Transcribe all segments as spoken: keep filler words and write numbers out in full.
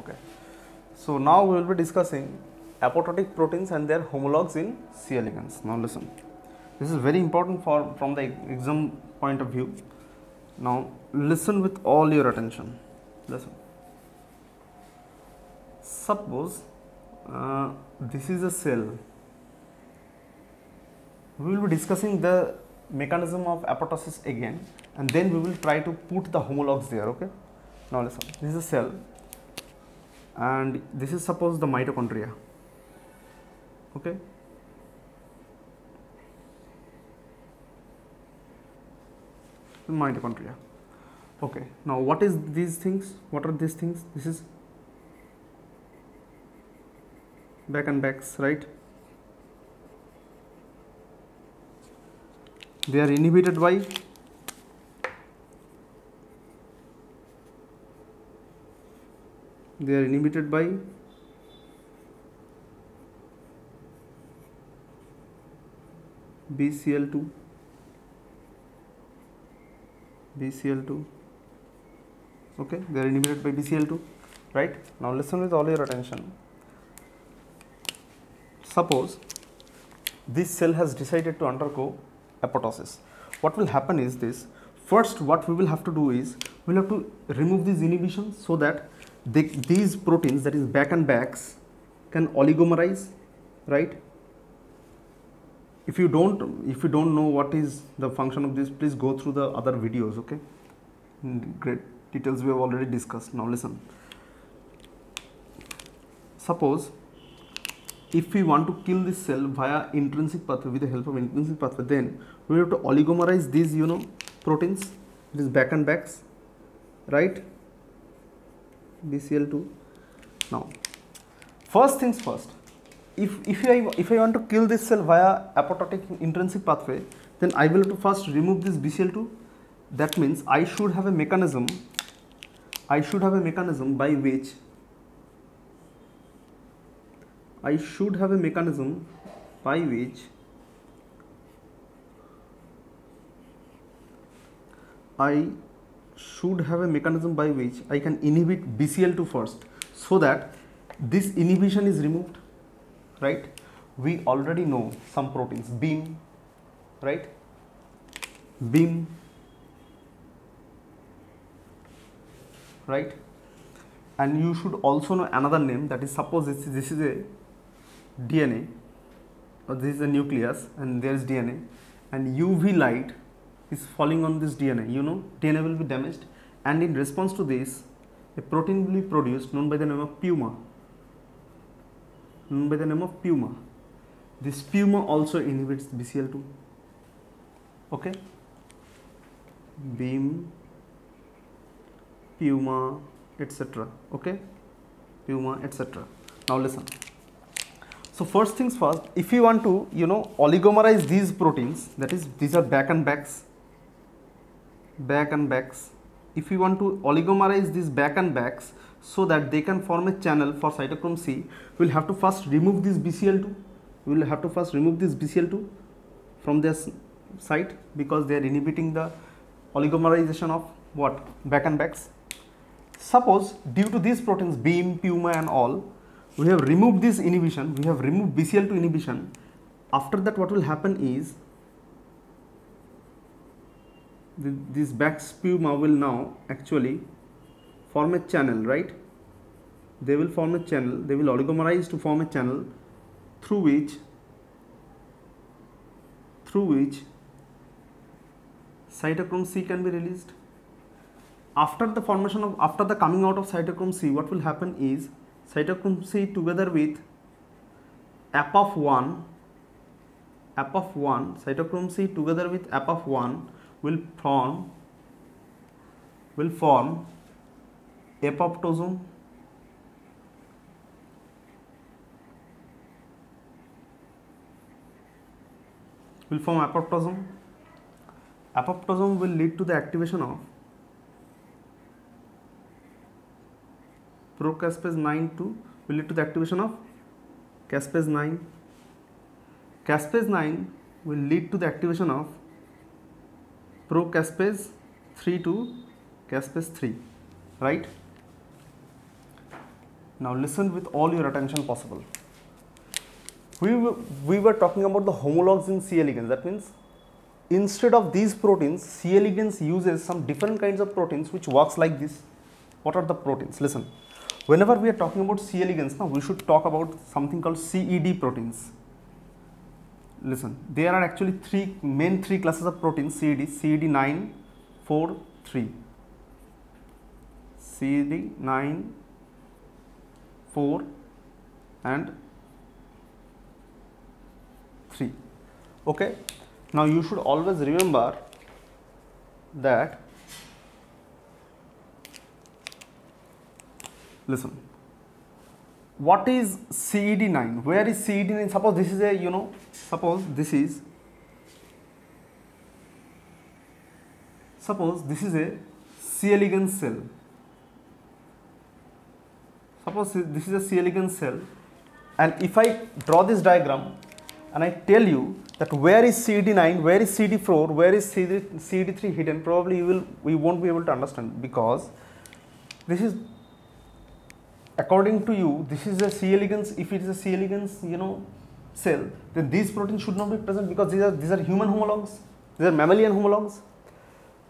Okay. So now we will be discussing apoptotic proteins and their homologs in C. elegans. Now listen, this is very important for from the exam point of view. Now listen with all your attention. Listen. Suppose uh, this is a cell. We will be discussing the mechanism of apoptosis again, and then we will try to put the homologs there. Okay. Now listen. This is a cell, and this is suppose the mitochondria. Okay. The mitochondria. Okay. Now what is these things? What are these things? This is Bax and Bax, right? They are inhibited by they are inhibited by B C L two, okay, they are inhibited by B C L two, right? Now listen with all your attention. Suppose this cell has decided to undergo apoptosis. What will happen is this. First, what we will have to do is we will have to remove these inhibitions so that they, these proteins, that is Bax and Bax, can oligomerize, right? If you don't, if you don't know what is the function of this, please go through the other videos. Okay, great details we have already discussed. Now listen. Suppose if we want to kill this cell via intrinsic pathway, with the help of intrinsic pathway, then we have to oligomerize these, you know, proteins, this Bax and Bax, right? B C L two. Now, first things first. If if I if I want to kill this cell via apoptotic intrinsic pathway, then I will have to first remove this B C L two. That means I should have a mechanism. I should have a mechanism by which. I should have a mechanism by which I should have a mechanism by which I can inhibit B C L two first, so that this inhibition is removed, right? We already know some proteins, B I M, right? B I M, right? And you should also know another name, that is, suppose this is, this is a D N A, or this is a nucleus, and there is D N A, and U V light is falling on this D N A. You know, D N A will be damaged, and in response to this, a protein will be produced known by the name of Puma. Known by the name of Puma. This Puma also inhibits B C L two. Okay. B I M, Puma, et cetera. Okay. Puma, et cetera. Now listen. So first things first, if you want to, you know, oligomerize these proteins, that is, these are Bax and Bax, Bax and Bax. If you want to oligomerize these Bax and Bax so that they can form a channel for cytochrome C, we will have to first remove this B C L two. We will have to first remove this B C L two from their site, because they are inhibiting the oligomerization of what? Bax and Bax. Suppose due to these proteins, B I M, Puma and all, we have removed this inhibition, we have removed B C L two inhibition. After that, what will happen is the, this Bax, Puma will now actually form a channel, right? They will form a channel, they will oligomerize to form a channel through which through which cytochrome C can be released. After the formation of after the coming out of cytochrome C, what will happen is cytochrome C together with Apaf one, Apaf one, cytochrome C together with Apaf one will form, will form apoptosome, will form apoptosome. Apoptosome will lead to the activation of procaspase nine to will lead to the activation of caspase nine. Caspase nine will lead to the activation of procaspase three to caspase three, right? Now listen with all your attention possible. We were, we were talking about the homologs in C. elegans. That means instead of these proteins, C. elegans uses some different kinds of proteins which works like this. What are the proteins? Listen, whenever we are talking about C. elegans, now we should talk about something called C E D proteins. Listen, there are actually three main three classes of proteins: C E D, C E D nine, four, three. C E D nine, four, and three. Okay. Now you should always remember that. Listen. What is C E D nine? Where is C E D nine? Suppose this is a, you know, suppose this is, suppose this is a C. elegans cell. Suppose this is a C. elegans cell, and if I draw this diagram and I tell you that where is C E D nine, where is C E D four, where is C E D three hidden, probably you will, we won't be able to understand, because this is, according to you, this is a C. elegans. If it is a C. elegans, you know, cell, then these proteins should not be present, because these are these are human homologs, these are mammalian homologs.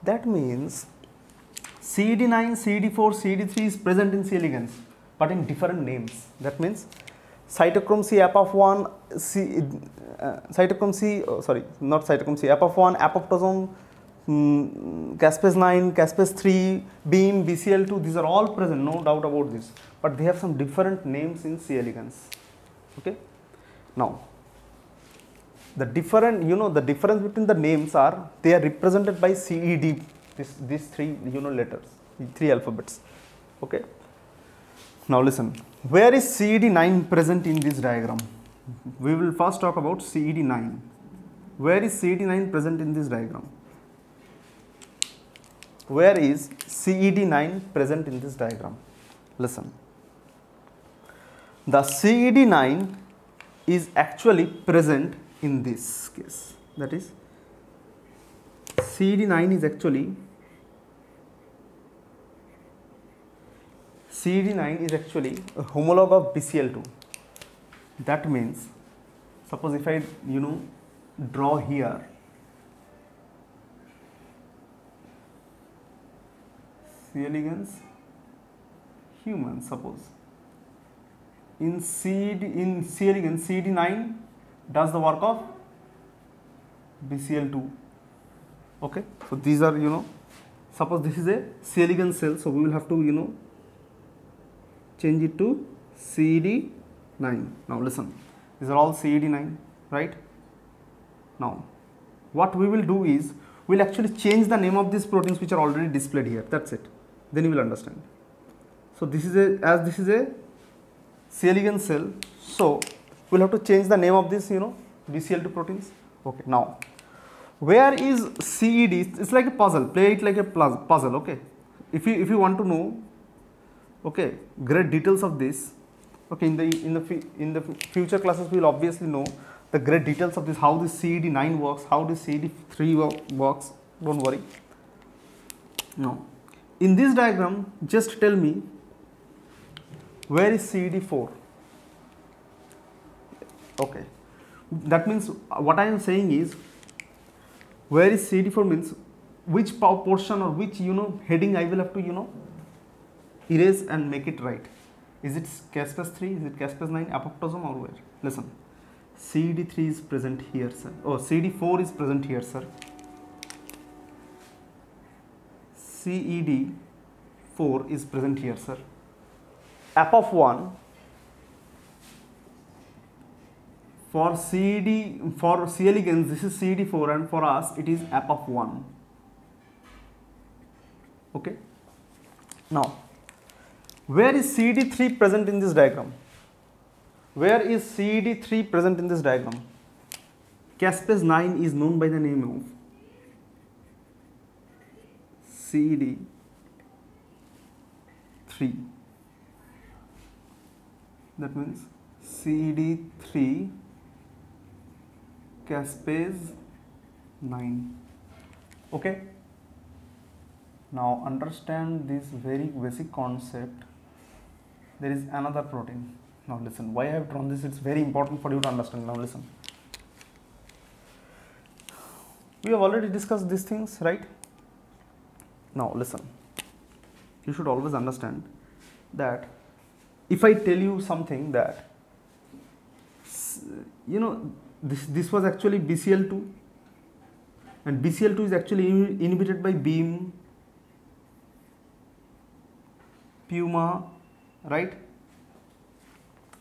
That means C E D nine, C E D four, C E D three is present in C. elegans, but in different names. That means cytochrome C, Apaf one, C, uh, cytochrome C, oh, sorry, not cytochrome C, Apaf one, apoptosome, um, caspase nine, caspase three, BIM, B C L two, these are all present, no doubt about this. But they have some different names in C. elegans. Okay. Now, the different, you know, the difference between the names are, they are represented by C E D, this, these three, you know, letters, three alphabets. Okay. Now listen, where is C E D nine present in this diagram? We will first talk about C E D nine. Where is C E D nine present in this diagram? Where is C E D nine present in this diagram? Listen, the C E D nine is actually present in this case. That is, C E D nine is actually C E D nine is actually a homologue of B C L two. That means, suppose if I, you know, draw here, C. elegans, human, suppose. In C E D, in C. elegans, C E D nine does the work of B C L two. Okay, so these are, you know, suppose this is a C. elegans cell, so we will have to, you know, change it to C E D nine. Now listen, these are all C E D nine, right? Now, what we will do is, we will actually change the name of these proteins which are already displayed here, that's it. Then you will understand. So this is a, as this is a C. elegans cell, so we will have to change the name of this, you know, B C L two proteins. Okay, now, where is C E D? It's like a puzzle, play it like a puzzle, okay? If you, if you want to know, okay, great details of this, okay, in the in the in the future classes we will obviously know the great details of this, how this C E D nine works, how this C E D three works, don't worry. Now, in this diagram, just tell me, where is C E D four? Okay, that means what I am saying is, where is C E D four means which portion or which, you know, heading I will have to, you know, erase and make it right. Is it caspase three, is it caspase nine, apoptosome, or where? Listen, C E D three is present here, sir. Oh, C E D four is present here, sir. C E D four is present here, sir. Apaf one for C E D, for C. elegans, this is C E D four, and for us it is Apaf one. Okay. Now, where is C E D three present in this diagram? Where is C E D three present in this diagram? caspase nine is known by the name of C E D three. That means C E D three caspase nine. Okay. Now understand this very basic concept. there is another protein. Now listen, why I have drawn this, it's very important for you to understand. Now listen, we have already discussed these things, right? Now listen, you should always understand that if I tell you something that, you know, this, this was actually B C L two, and B C L two is actually inhibited by B I M, Puma, right,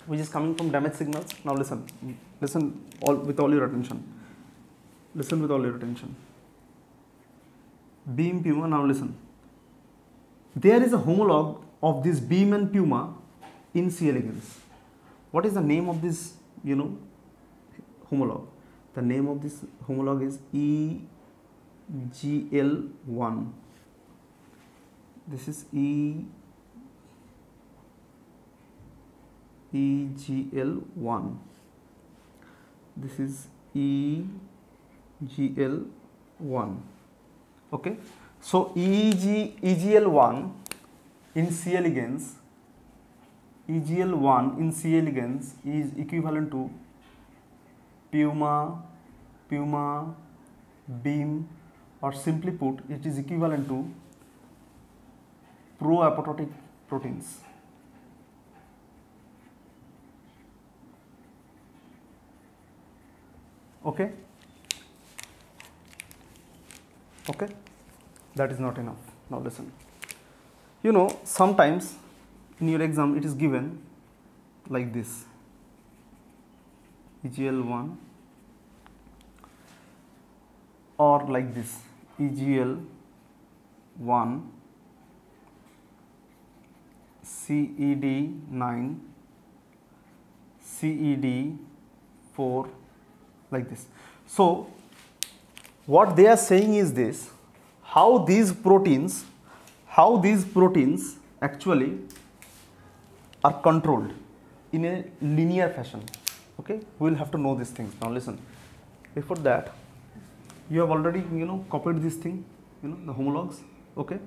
which is coming from damage signals. Now listen, listen all with all your attention, listen with all your attention. B I M, Puma, now listen, there is a homologue of this B I M and Puma in C. elegans. What is the name of this, you know, homologue? The name of this homologue is E G L one. This is E E G L one. This is E G L one. Okay. So E G L one in C. elegans, E G L one in C. elegans is equivalent to Puma, Puma, B I M, or simply put, it is equivalent to pro-apoptotic proteins. Okay? Okay? That is not enough. Now listen, you know, sometimes in your exam it is given like this, E G L one, or like this, E G L one, C E D nine, C E D four, like this. So what they are saying is this, how these proteins, how these proteins actually are controlled in a linear fashion. Okay, we will have to know these things. Now listen, before that, you have already, you know, copied this thing, you know, the homologs. Okay,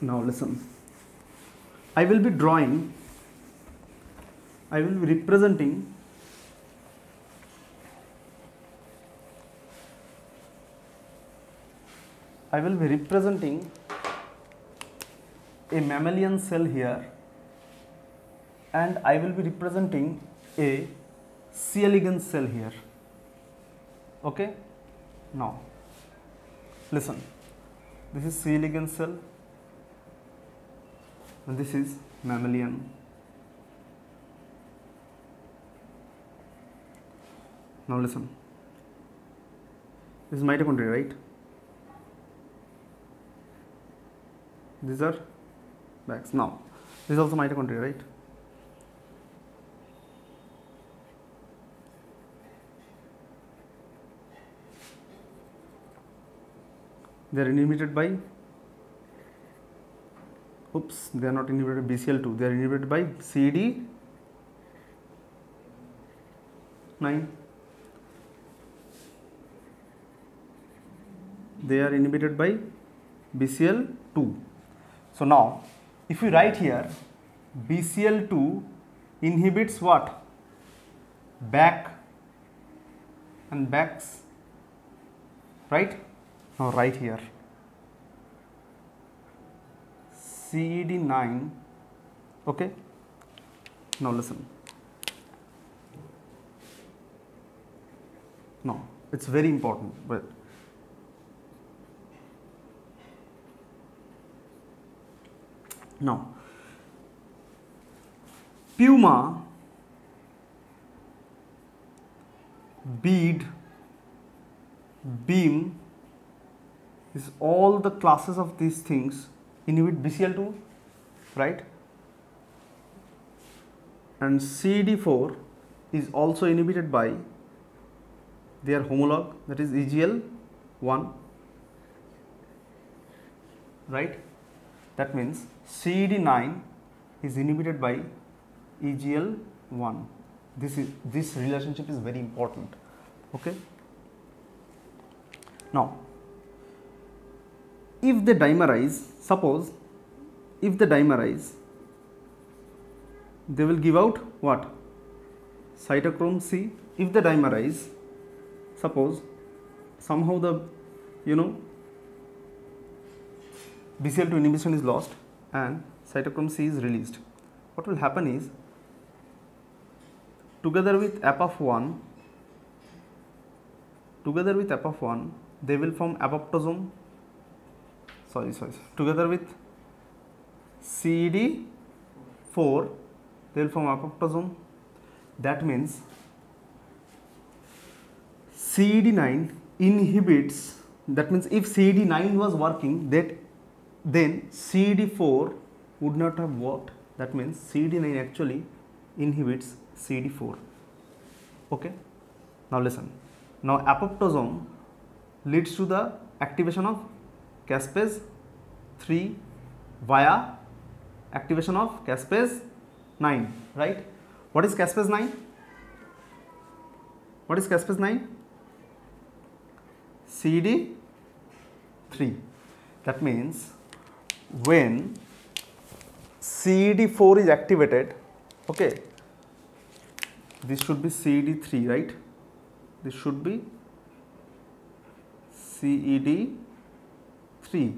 now listen, I will be drawing, I will be representing I will be representing a mammalian cell here, and I will be representing a C. elegans cell here. Okay, now listen, this is C. elegans cell and this is mammalian. Now listen, this is mitochondria, right? These are Bax. Now, this is also mitochondria, right? They are inhibited by, oops, they are not inhibited by B C L two, they are inhibited by C E D nine. They are inhibited by B C L two. So now, if we write here, B C L two inhibits what? Bax and Bax, right? Now write here, C E D nine, okay? Now listen, now it's very important, but now, Puma, bead, beam, is all the classes of these things inhibit B C L two, right? And C E D four is also inhibited by their homologue, that is E G L one, right? That means C E D nine is inhibited by E G L one. This is, this relationship is very important. Okay. Now, if they dimerize, suppose if they dimerize, they will give out what? Cytochrome C. If they dimerize, suppose somehow the, you know, B C L two inhibition is lost and cytochrome C is released. What will happen is, together with Apaf one, together with Apaf one, they will form apoptosome, sorry, sorry, together with C E D four, they will form apoptosome. That means C E D nine inhibits, that means if C E D nine was working, that then C E D four would not have worked. That means C E D nine actually inhibits C E D four. Okay. Now listen. Now apoptosome leads to the activation of caspase three via activation of caspase nine, right? What is caspase nine? What is caspase nine? C E D three. That means when C E D four is activated, okay, this should be C E D three, right? This should be C E D three.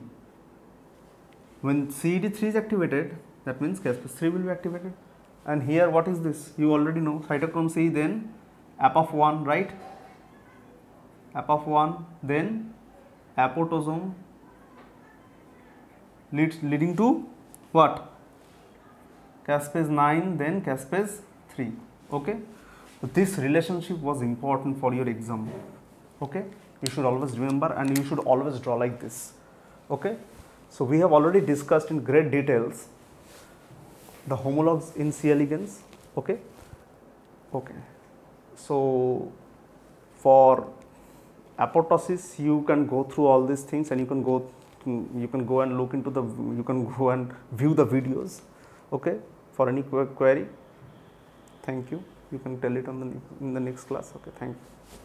When C E D three is activated, that means caspase three will be activated. And here what is this? You already know, cytochrome C, then Apaf one, right? Apaf one, then apoptosome, leads leading to what? caspase nine, then caspase three. Okay. So this relationship was important for your exam. Okay. You should always remember and you should always draw like this. Okay. So we have already discussed in great details the homologues in C. elegans. Okay. Okay. So for apoptosis, you can go through all these things and you can go you can go and look into the you can go and view the videos. Okay. For any query, thank you. You can tell it on the in the next class. Okay. Thank you.